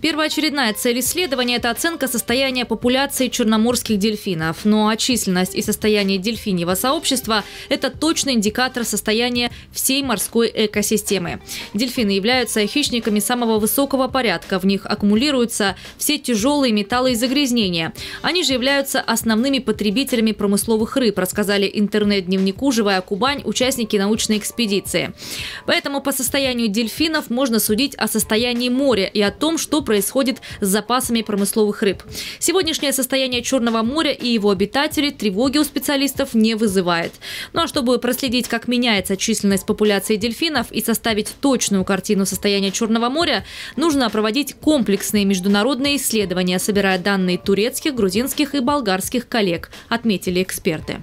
Первоочередная цель исследования – это оценка состояния популяции черноморских дельфинов. Ну а численность и состояние дельфиньего сообщества – это точный индикатор состояния всей морской экосистемы. Дельфины являются хищниками самого высокого порядка. В них аккумулируются все тяжелые металлы и загрязнения. Они же являются основными потребителями промысловых рыб, рассказали интернет-дневнику «Живая Кубань» участники научной экспедиции. Поэтому по состоянию дельфинов можно судить о состоянии моря и о том, что происходит с запасами промысловых рыб. Сегодняшнее состояние Черного моря и его обитателей тревоги у специалистов не вызывает. Ну а чтобы проследить, как меняется численность популяции дельфинов и составить точную картину состояния Черного моря, нужно проводить комплексные международные исследования, собирая данные турецких, грузинских и болгарских коллег, отметили эксперты.